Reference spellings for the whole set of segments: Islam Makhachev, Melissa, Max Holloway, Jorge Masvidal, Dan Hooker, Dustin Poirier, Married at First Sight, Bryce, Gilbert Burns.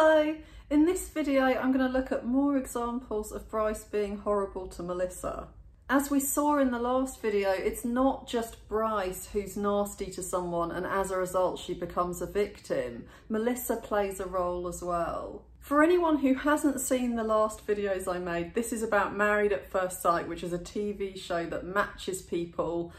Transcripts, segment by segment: Hello! In this video I'm going to look at more examples of Bryce being horrible to Melissa. As we saw in the last video, it's not just Bryce who's nasty to someone and as a result she becomes a victim. Melissa plays a role as well. For anyone who hasn't seen the last videos I made, this is about Married at First Sight, which is a TV show that matches people.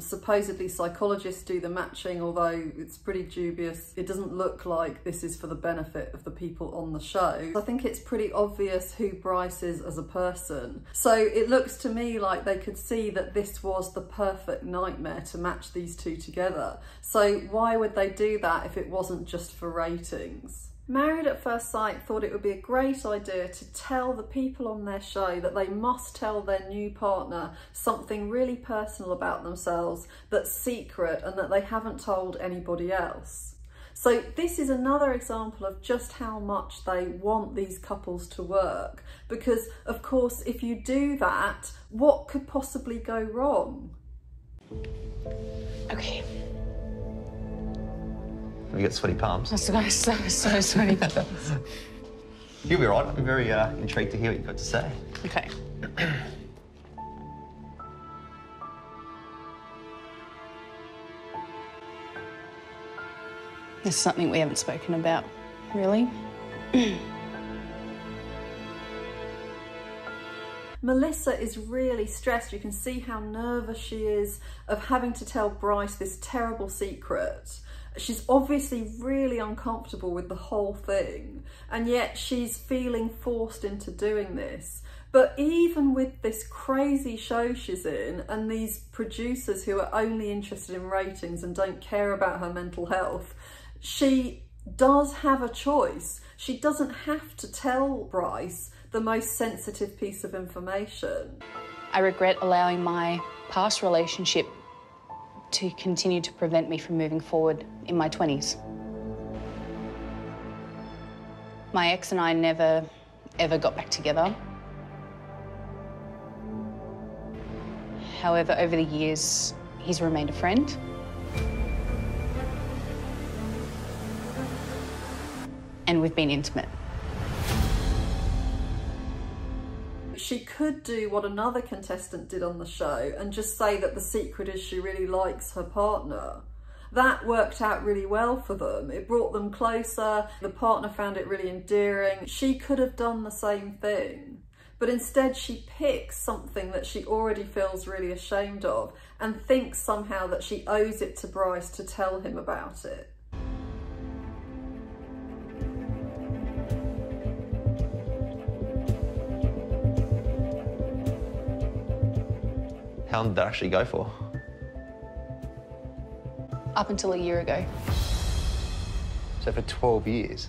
Supposedly psychologists do the matching, although it's pretty dubious. It doesn't look like this is for the benefit of the people on the show. I think it's pretty obvious who Bryce is as a person. So it looks to me like they could see that this was the perfect nightmare to match these two together. So why would they do that if it wasn't just for ratings? Married at First Sight thought it would be a great idea to tell the people on their show that they must tell their new partner something really personal about themselves that's secret and that they haven't told anybody else. So this is another example of just how much they want these couples to work, because of course if you do that, what could possibly go wrong? Okay. You get sweaty palms. Oh, so sweaty palms. You'll be right. I'm very intrigued to hear what you've got to say. Okay. There's something we haven't spoken about, really. Melissa is really stressed. You can see how nervous she is of having to tell Bryce this terrible secret. She's obviously really uncomfortable with the whole thing, and yet she's feeling forced into doing this. But even with this crazy show she's in and these producers who are only interested in ratings and don't care about her mental health, she does have a choice. She doesn't have to tell Bryce the most sensitive piece of information. I regret allowing my past relationship to continue to prevent me from moving forward in my 20s. My ex and I never, ever got back together. However, over the years, he's remained a friend. And we've been intimate. She could do what another contestant did on the show and just say that the secret is she really likes her partner. That worked out really well for them. It brought them closer. The partner found it really endearing. She could have done the same thing, but instead she picks something that she already feels really ashamed of and thinks somehow that she owes it to Bryce to tell him about it. How long did that actually go for? Up until a year ago. So for 12 years,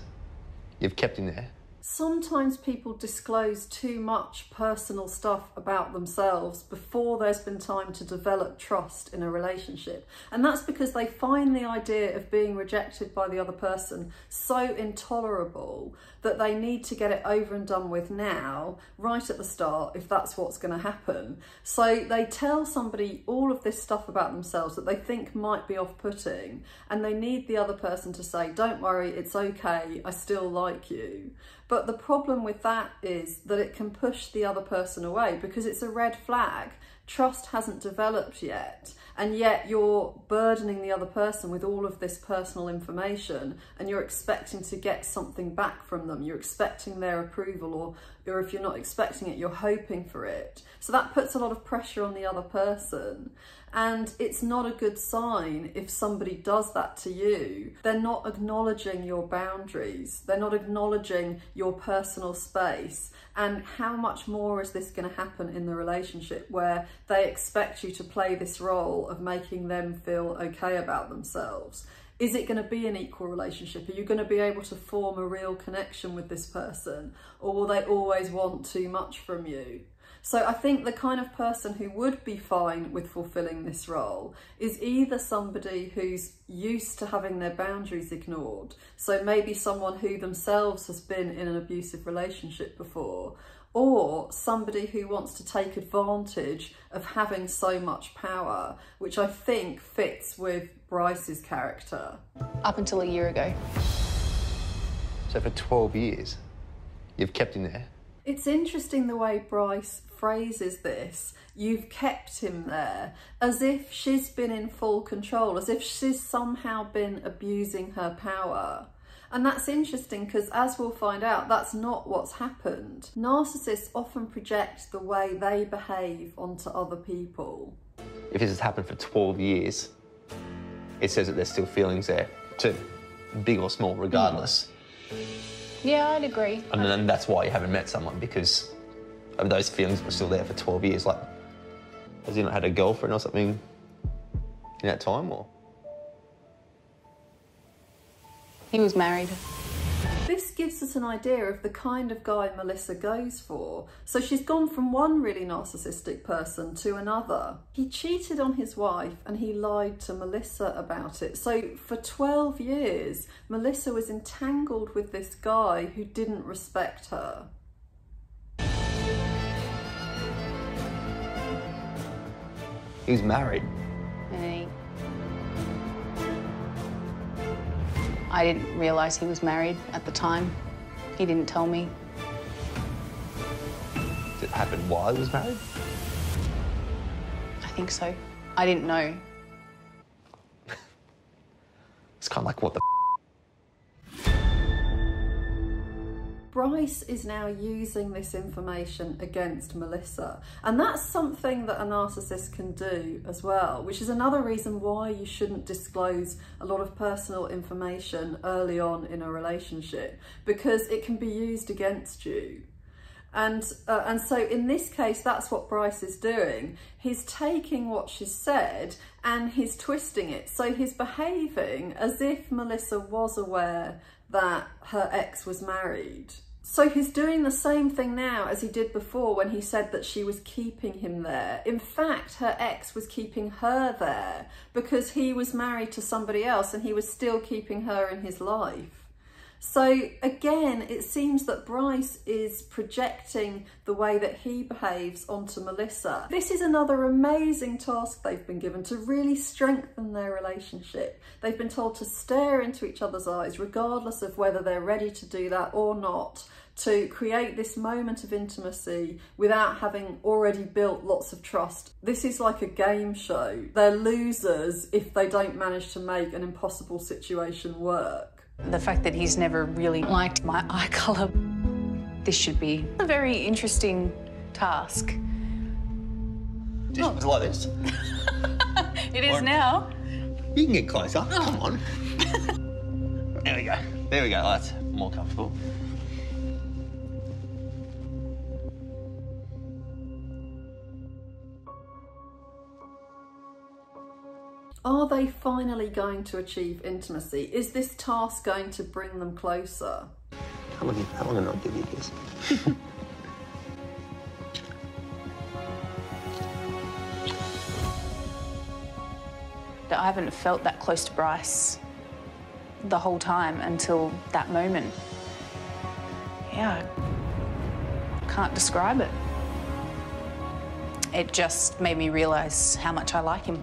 you've kept him there? Sometimes people disclose too much personal stuff about themselves before there's been time to develop trust in a relationship. And that's because they find the idea of being rejected by the other person so intolerable that they need to get it over and done with now, right at the start, if that's what's going to happen. So they tell somebody all of this stuff about themselves that they think might be off-putting, and they need the other person to say, "Don't worry, it's okay, I still like you." But the problem with that is that it can push the other person away because it's a red flag. Trust hasn't developed yet, and yet you're burdening the other person with all of this personal information, and you're expecting to get something back from them. You're expecting their approval, or if you're not expecting it, you're hoping for it. So that puts a lot of pressure on the other person, and it's not a good sign if somebody does that to you. They're not acknowledging your boundaries. They're not acknowledging your personal space. And how much more is this going to happen in the relationship where they expect you to play this role of making them feel okay about themselves? Is it going to be an equal relationship? Are you going to be able to form a real connection with this person? Or will they always want too much from you? So I think the kind of person who would be fine with fulfilling this role is either somebody who's used to having their boundaries ignored, so maybe someone who themselves has been in an abusive relationship before, or somebody who wants to take advantage of having so much power, which I think fits with Bryce's character. Up until a year ago. So for 12 years, you've kept him there? It's interesting the way Bryce phrases this, you've kept him there, as if she's been in full control, as if she's somehow been abusing her power. And that's interesting because, as we'll find out, that's not what's happened. Narcissists often project the way they behave onto other people. If this has happened for 12 years, it says that there's still feelings there, too, big or small, regardless. Yeah, I'd agree. And then that's why you haven't met someone, because of those feelings were still there for 12 years. Like, has he not had a girlfriend or something in that time, or...? He was married. This gives us an idea of the kind of guy Melissa goes for. So she's gone from one really narcissistic person to another. He cheated on his wife and he lied to Melissa about it. So for 12 years, Melissa was entangled with this guy who didn't respect her. He was married. Hey. I didn't realise he was married at the time. He didn't tell me. Did it happen while he was married? I think so. I didn't know. It's kind of like, what the f***? Bryce is now using this information against Melissa. And that's something that a narcissist can do as well, which is another reason why you shouldn't disclose a lot of personal information early on in a relationship, because it can be used against you. And so in this case, that's what Bryce is doing. He's taking what she said and he's twisting it. So he's behaving as if Melissa was aware that her ex was married. So he's doing the same thing now as he did before when he said that she was keeping him there. In fact, her ex was keeping her there because he was married to somebody else and he was still keeping her in his life. So again, it seems that Bryce is projecting the way that he behaves onto Melissa. This is another amazing task they've been given to really strengthen their relationship. They've been told to stare into each other's eyes, regardless of whether they're ready to do that or not, to create this moment of intimacy without having already built lots of trust. This is like a game show. They're losers if they don't manage to make an impossible situation work. The fact that he's never really liked my eye colour. This should be a very interesting task. It was like this. It is now. You can get closer. Oh. Come on. There we go. There we go. Oh, that's more comfortable. Are they finally going to achieve intimacy? Is this task going to bring them closer? How long can I give you this? I haven't felt that close to Bryce the whole time until that moment. Yeah, I can't describe it. It just made me realise how much I like him.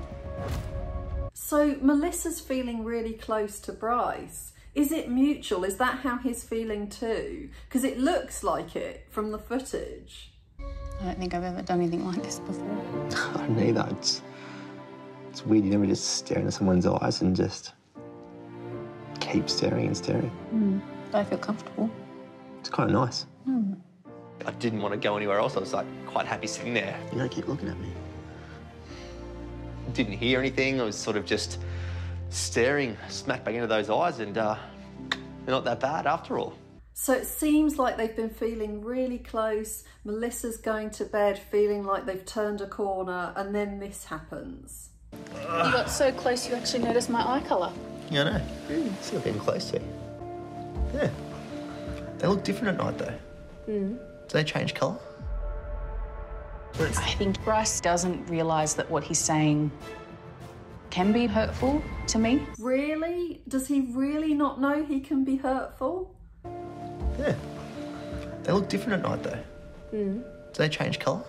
So Melissa's feeling really close to Bryce. Is it mutual? Is that how he's feeling too? Because it looks like it from the footage. I don't think I've ever done anything like this before. Oh, neither. It's weird, you never just stare into someone's eyes and just keep staring and staring. But I feel comfortable. It's kind of nice. I didn't want to go anywhere else. I was like quite happy sitting there. You don't keep looking at me. Didn't hear anything. I was sort of just staring smack back into those eyes, and they're not that bad after all. So it seems like they've been feeling really close. Melissa's going to bed feeling like they've turned a corner, and then this happens. You got so close you actually noticed my eye colour. Yeah, I know. It's still getting close to you. Yeah. They look different at night though. Do they change colour? I think Bryce doesn't realise that what he's saying can be hurtful to me. Really? Does he really not know he can be hurtful? Yeah. They look different at night, though. Do they change colour?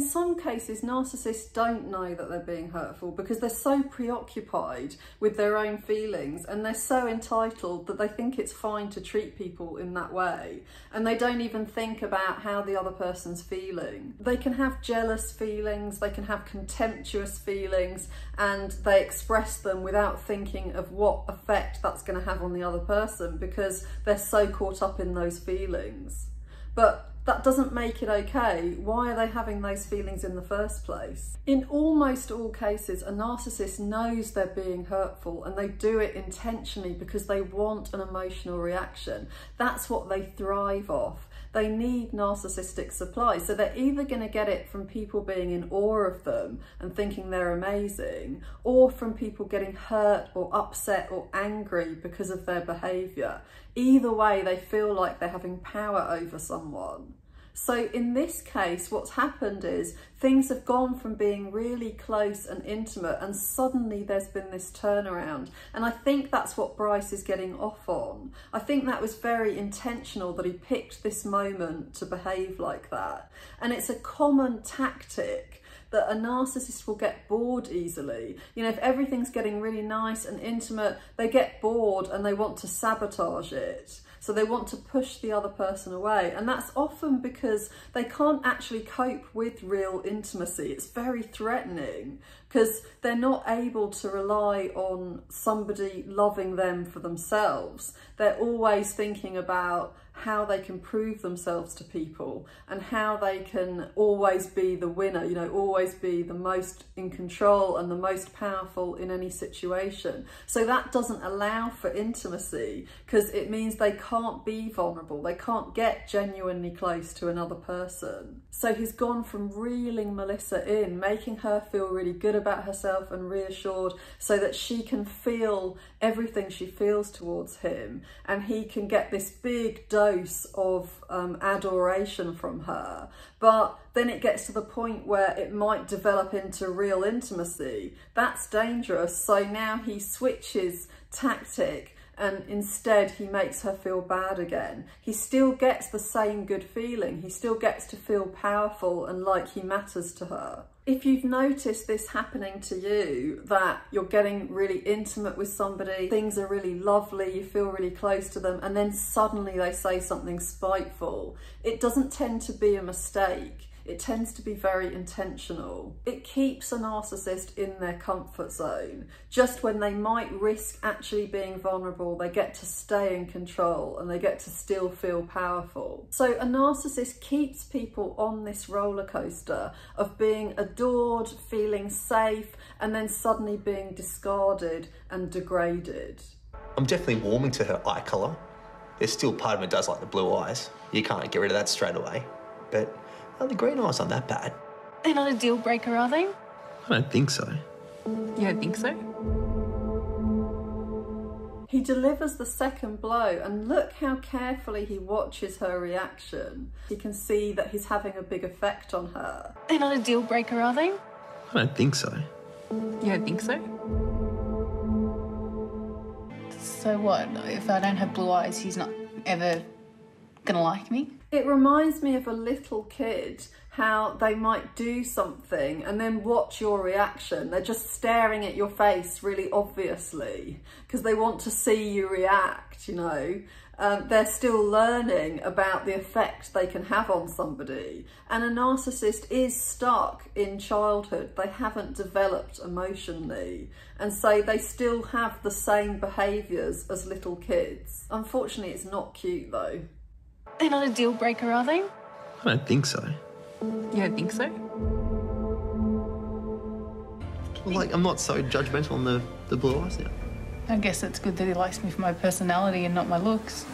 in some cases, narcissists don't know that they're being hurtful because they're so preoccupied with their own feelings and they're so entitled that they think it's fine to treat people in that way. And they don't even think about how the other person's feeling. They can have jealous feelings, they can have contemptuous feelings, and they express them without thinking of what effect that's going to have on the other person because they're so caught up in those feelings. But that doesn't make it okay. Why are they having those feelings in the first place? In almost all cases, a narcissist knows they're being hurtful and they do it intentionally because they want an emotional reaction. That's what they thrive off. They need narcissistic supply. So they're either going to get it from people being in awe of them and thinking they're amazing, or from people getting hurt or upset or angry because of their behaviour. Either way, they feel like they're having power over someone. So in this case, what's happened is things have gone from being really close and intimate, and suddenly there's been this turnaround. And I think that's what Bryce is getting off on. I think that was very intentional that he picked this moment to behave like that. And it's a common tactic that a narcissist will get bored easily. You know, if everything's getting really nice and intimate, they get bored and they want to sabotage it. So they want to push the other person away. And that's often because they can't actually cope with real intimacy. It's very threatening because they're not able to rely on somebody loving them for themselves. They're always thinking about how they can prove themselves to people and how they can always be the winner, you know, always be the most in control and the most powerful in any situation. So that doesn't allow for intimacy because it means they can't be vulnerable. They can't get genuinely close to another person. So he's gone from reeling Melissa in, making her feel really good about herself and reassured so that she can feel everything she feels towards him, and he can get this big dose of adoration from her. But then it gets to the point where it might develop into real intimacy. That's dangerous. So now he switches tactic and instead he makes her feel bad again. He still gets the same good feeling. He still gets to feel powerful and like he matters to her. If you've noticed this happening to you, that you're getting really intimate with somebody, things are really lovely, you feel really close to them, and then suddenly they say something spiteful, it doesn't tend to be a mistake. It tends to be very intentional. It keeps a narcissist in their comfort zone. Just when they might risk actually being vulnerable, they get to stay in control and they get to still feel powerful. So a narcissist keeps people on this roller coaster of being adored, feeling safe, and then suddenly being discarded and degraded. I'm definitely warming to her eye colour. There's still part of me does like the blue eyes. You can't get rid of that straight away, but oh, the green eyes aren't that bad. They're not a deal breaker, are they? I don't think so. You don't think so? He delivers the second blow, and look how carefully he watches her reaction. He can see that he's having a big effect on her. They're not a deal breaker, are they? I don't think so. You don't think so? So what? If I don't have blue eyes, he's not ever gonna like me? It reminds me of a little kid, how they might do something and then watch your reaction. They're just staring at your face really obviously because they want to see you react, you know. They're still learning about the effect they can have on somebody. And a narcissist is stuck in childhood. They haven't developed emotionally. And so they still have the same behaviours as little kids. Unfortunately, it's not cute though. They're not a deal breaker, are they? I don't think so. You don't think so? Like, I'm not so judgmental on the blue eyes now. I guess it's good that he likes me for my personality and not my looks.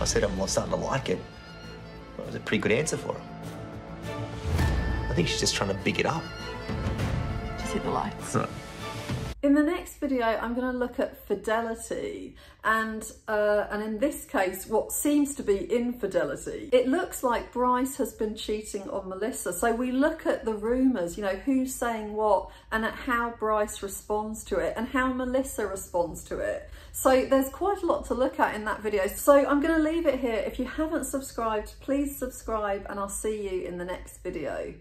I said I'm starting to like it. That was a pretty good answer for her. I think she's just trying to big it up. Just hit the lights. Right. In the next video, I'm going to look at fidelity and in this case, what seems to be infidelity. It looks like Bryce has been cheating on Melissa. So we look at the rumours, you know, who's saying what and at how Bryce responds to it and how Melissa responds to it. So there's quite a lot to look at in that video. So I'm going to leave it here. If you haven't subscribed, please subscribe and I'll see you in the next video.